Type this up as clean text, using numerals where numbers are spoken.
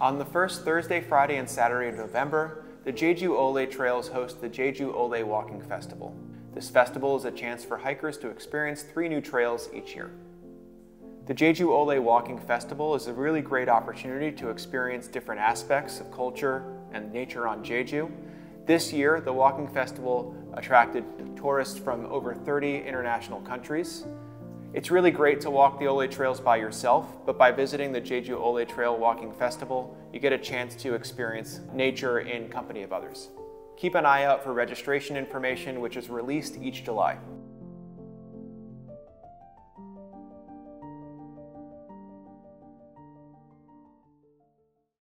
On the first Thursday, Friday, and Saturday of November, the Jeju Olle Trails host the Jeju Olle Walking Festival. This festival is a chance for hikers to experience 3 new trails each year. The Jeju Olle Walking Festival is a really great opportunity to experience different aspects of culture and nature on Jeju. This year, the Walking Festival attracted tourists from over 30 international countries. It's really great to walk the Olle Trails by yourself, but by visiting the Jeju Olle Trail Walking Festival, you get a chance to experience nature in company of others. Keep an eye out for registration information, which is released each July.